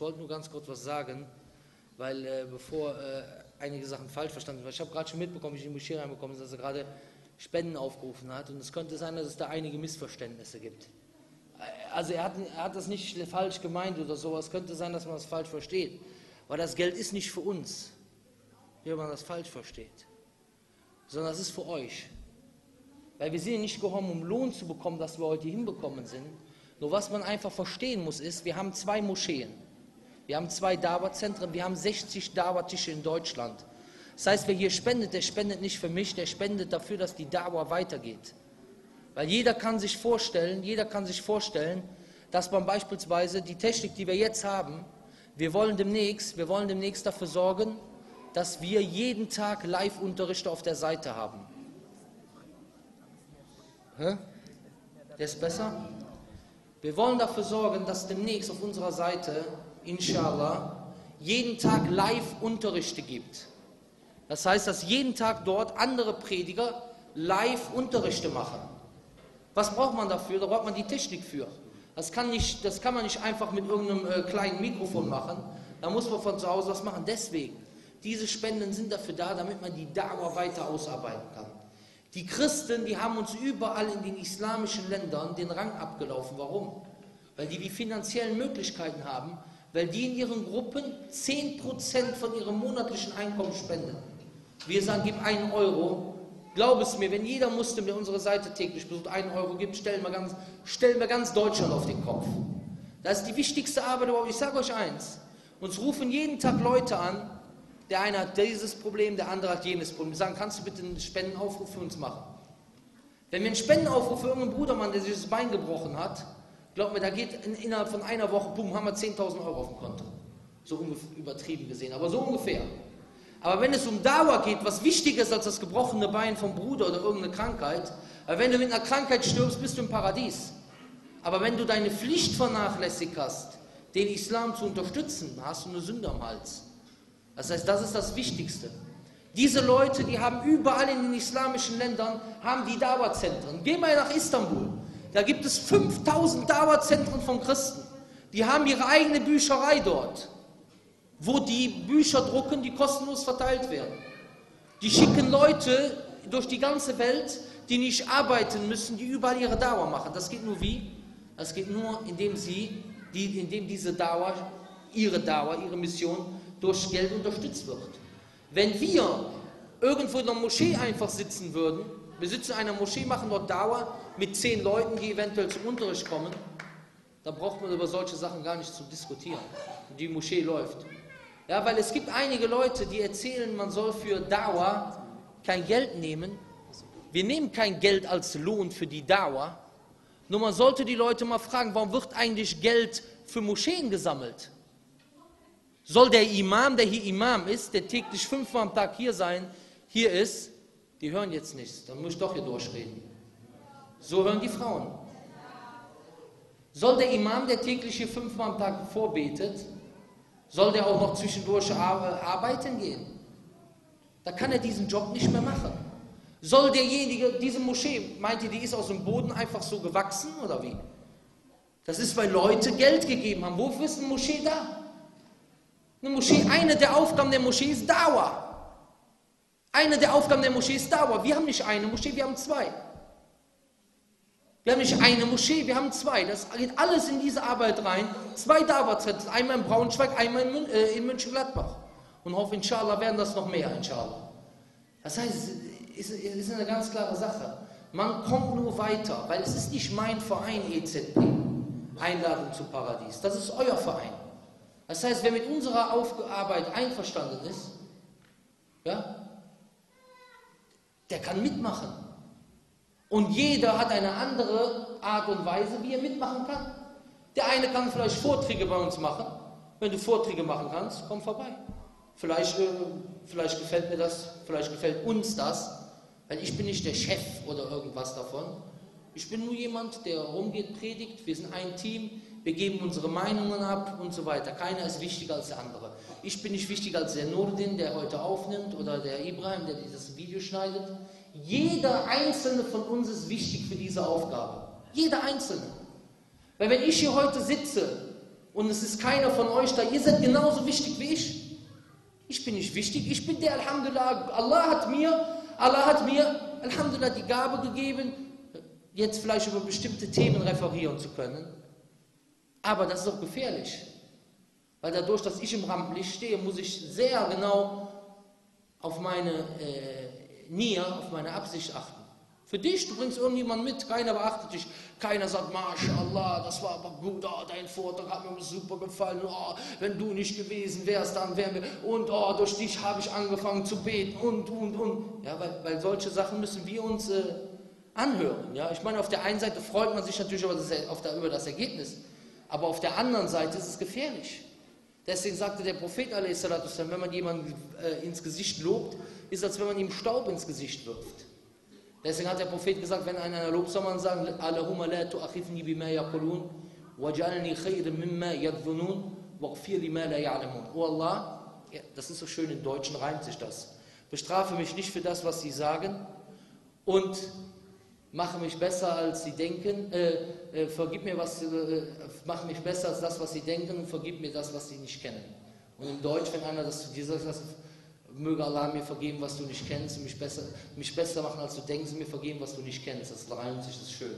Ich wollte nur ganz kurz was sagen, weil bevor einige Sachen falsch verstanden werden. Ich habe gerade schon mitbekommen, wie ich in die Moschee reinbekommen bin, dass er gerade Spenden aufgerufen hat. Und es könnte sein, dass es da einige Missverständnisse gibt. Also er hat das nicht falsch gemeint oder sowas. Es könnte sein, dass man das falsch versteht. Weil das Geld ist nicht für uns, wenn man das falsch versteht. Sondern es ist für euch. Weil wir sind nicht gekommen, um Lohn zu bekommen, dass wir heute hinbekommen sind. Nur was man einfach verstehen muss, ist, wir haben 2 Moscheen. Wir haben 2 DAWA-Zentren, wir haben 60 DAWA-Tische in Deutschland. Das heißt, wer hier spendet, der spendet nicht für mich, der spendet dafür, dass die DAWA weitergeht. Weil jeder kann sich vorstellen, dass man beispielsweise die Technik, die wir jetzt haben, wir wollen demnächst dafür sorgen, dass wir jeden Tag Live-Unterricht auf der Seite haben. Hä? Der ist besser? Wir wollen dafür sorgen, dass demnächst auf unserer Seite, inshallah, jeden Tag Live-Unterrichte gibt. Das heißt, dass jeden Tag dort andere Prediger Live-Unterrichte machen. Was braucht man dafür? Da braucht man die Technik für. Das kann man nicht einfach mit irgendeinem kleinen Mikrofon machen. Da muss man von zu Hause was machen. Deswegen, diese Spenden sind dafür da, damit man die Dawa weiter ausarbeiten kann. Die Christen, die haben uns überall in den islamischen Ländern den Rang abgelaufen. Warum? Weil die finanziellen Möglichkeiten haben, weil die in ihren Gruppen 10% von ihrem monatlichen Einkommen spenden. Wir sagen, gib 1 Euro. Glaub es mir, wenn jeder Muslim, der unsere Seite täglich besucht, 1 Euro gibt, stellen wir ganz Deutschland auf den Kopf. Das ist die wichtigste Arbeit überhaupt. Ich sage euch eins, uns rufen jeden Tag Leute an, der eine hat dieses Problem, der andere hat jenes Problem. Wir sagen, kannst du bitte einen Spendenaufruf für uns machen? Wenn wir einen Spendenaufruf für irgendeinen Brudermann, der sich das Bein gebrochen hat, glaubt mir, da geht innerhalb von einer Woche, boom, haben wir 10.000 Euro auf dem Konto. So ungefähr, übertrieben gesehen, aber so ungefähr. Aber wenn es um Dawa geht, was wichtiger ist als das gebrochene Bein vom Bruder oder irgendeine Krankheit, weil wenn du mit einer Krankheit stirbst, bist du im Paradies. Aber wenn du deine Pflicht vernachlässigt hast, den Islam zu unterstützen, hast du eine Sünde am Hals. Das heißt, das ist das Wichtigste. Diese Leute, die haben überall in den islamischen Ländern, haben die Dawa-Zentren. Geh mal nach Istanbul. Da gibt es 5000 Dawa-Zentren von Christen. Die haben ihre eigene Bücherei dort, wo die Bücher drucken, die kostenlos verteilt werden. Die schicken Leute durch die ganze Welt, die nicht arbeiten müssen, die überall ihre Dawa machen. Das geht nur wie? Das geht nur, indem ihre Mission durch Geld unterstützt wird. Wenn wir irgendwo in einer Moschee einfach sitzen würden, wir sitzen in einer Moschee, machen dort Dawa mit 10 Leuten, die eventuell zum Unterricht kommen, dann braucht man über solche Sachen gar nicht zu diskutieren. Die Moschee läuft. Ja, weil es gibt einige Leute, die erzählen, man soll für Dawa kein Geld nehmen. Wir nehmen kein Geld als Lohn für die Dawa. Nur man sollte die Leute mal fragen, warum wird eigentlich Geld für Moscheen gesammelt? Soll der Imam, der hier Imam ist, der täglich 5-mal am Tag hier ist, die hören jetzt nichts, dann muss ich doch hier durchreden. So hören die Frauen. Soll der Imam, der täglich hier 5-mal am Tag vorbetet, soll der auch noch zwischendurch arbeiten gehen? Da kann er diesen Job nicht mehr machen. Soll derjenige, diese Moschee, meint ihr, die ist aus dem Boden einfach so gewachsen oder wie? Das ist, weil Leute Geld gegeben haben. Wofür ist eine Moschee da? Eine der Aufgaben der Moschee ist Dawa. Wir haben nicht eine Moschee, wir haben 2. Wir haben nicht eine Moschee, wir haben 2. Das geht alles in diese Arbeit rein. 2 Dawa-Zentren, einmal in Braunschweig, einmal in Mönchengladbach. Und hoffe, inshallah, werden das noch mehr, inshallah. Das heißt, es ist eine ganz klare Sache. Man kommt nur weiter, weil es ist nicht mein Verein EZB, Einladung zu Paradies. Das ist euer Verein. Das heißt, wer mit unserer Arbeit einverstanden ist, ja, der kann mitmachen. Und jeder hat eine andere Art und Weise, wie er mitmachen kann. Der eine kann vielleicht Vorträge bei uns machen. Wenn du Vorträge machen kannst, komm vorbei. Vielleicht gefällt mir das, vielleicht gefällt uns das, weil ich bin nicht der Chef oder irgendwas davon. Ich bin nur jemand, der rumgeht, predigt, wir sind ein Team. Wir geben unsere Meinungen ab und so weiter. Keiner ist wichtiger als der andere. Ich bin nicht wichtiger als der Nordin, der heute aufnimmt, oder der Ibrahim, der dieses Video schneidet. Jeder Einzelne von uns ist wichtig für diese Aufgabe. Jeder Einzelne. Weil wenn ich hier heute sitze und es ist keiner von euch da, ihr seid genauso wichtig wie ich. Ich bin nicht wichtig, ich bin der Alhamdulillah. Allah hat mir Alhamdulillah die Gabe gegeben, jetzt vielleicht über bestimmte Themen referieren zu können. Aber das ist doch gefährlich. Weil dadurch, dass ich im Rampenlicht stehe, muss ich sehr genau auf meine Nier, auf meine Absicht achten. Für dich, du bringst irgendjemanden mit, keiner beachtet dich. Keiner sagt, MashaAllah, das war aber gut, oh, dein Vortrag hat mir super gefallen, oh, wenn du nicht gewesen wärst, dann wären wir, und oh, durch dich habe ich angefangen zu beten, und. Ja, weil solche Sachen müssen wir uns anhören. Ja? Ich meine, auf der einen Seite freut man sich natürlich über das Ergebnis, aber auf der anderen Seite ist es gefährlich. Deswegen sagte der Prophet a.s., wenn man jemanden ins Gesicht lobt, ist als wenn man ihm Staub ins Gesicht wirft. Deswegen hat der Prophet gesagt, wenn einer lobt, soll man sagen, Allahumma la tu'achifni bima yakulun, wajanani khayrim mimma yakvunun, wakfir li ma la ya'lamun. Oh Allah, ja, das ist so schön, im Deutschen reimt sich das. Bestrafe mich nicht für das, was sie sagen, und mache mich besser, als sie denken, mache mich besser als das, was sie denken, und vergib mir das, was sie nicht kennen. Und im Deutsch, wenn einer das zu dir sagt, möge Allah mir vergeben, was du nicht kennst, und mich besser machen, als du denkst, und mir vergeben, was du nicht kennst. Das reimt sich, das ist schön.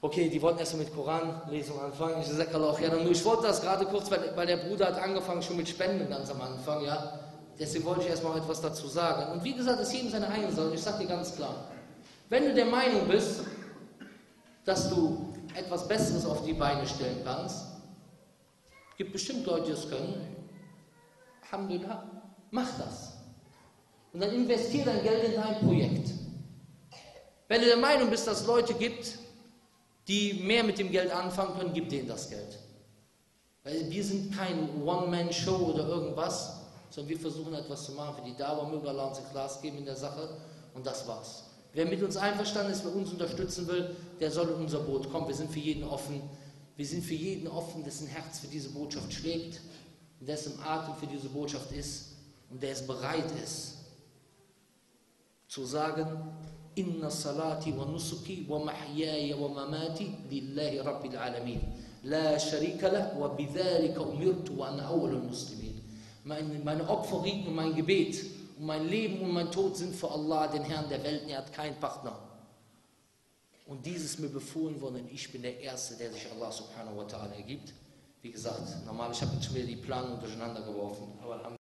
Okay, die wollten erstmal mit Koranlesung anfangen. Ich sage Allah, ja, nur ich wollte das gerade kurz, weil der Bruder hat angefangen schon mit Spenden ganz am Anfang, ja. Deswegen wollte ich erstmal etwas dazu sagen. Und wie gesagt, es ist jedem seine eigene Sache. Ich sage dir ganz klar, wenn du der Meinung bist, dass du etwas Besseres auf die Beine stellen kannst, gibt bestimmt Leute, die es können. Alhamdulillah, mach das. Und dann investiere dein Geld in ein Projekt. Wenn du der Meinung bist, dass es Leute gibt, die mehr mit dem Geld anfangen können, gib denen das Geld. Weil wir sind kein One-Man-Show oder irgendwas, sondern wir versuchen etwas zu machen für die DAWA, möge Allah uns ein Glas geben in der Sache, und das war's. Wer mit uns einverstanden ist, wer uns unterstützen will, der soll in unser Boot kommen. Wir sind für jeden offen. Wir sind für jeden offen, dessen Herz für diese Botschaft schlägt, dessen Atem für diese Botschaft ist und der es bereit ist, zu sagen, Inna salati wa nusuki wa mahyaya wa mamati lillahi rabbil alamin. La sharika lah wa bidhalika umirtu wa ana awwalul muslimin. Meine Opferriten und mein Gebet und mein Leben und mein Tod sind für Allah, den Herrn der Welten. Er hat keinen Partner. Und dieses mir befohlen worden, ich bin der Erste, der sich Allah subhanahu wa ta'ala ergibt. Wie gesagt, normal, ich habe jetzt schon wieder die Planung durcheinander geworfen, aber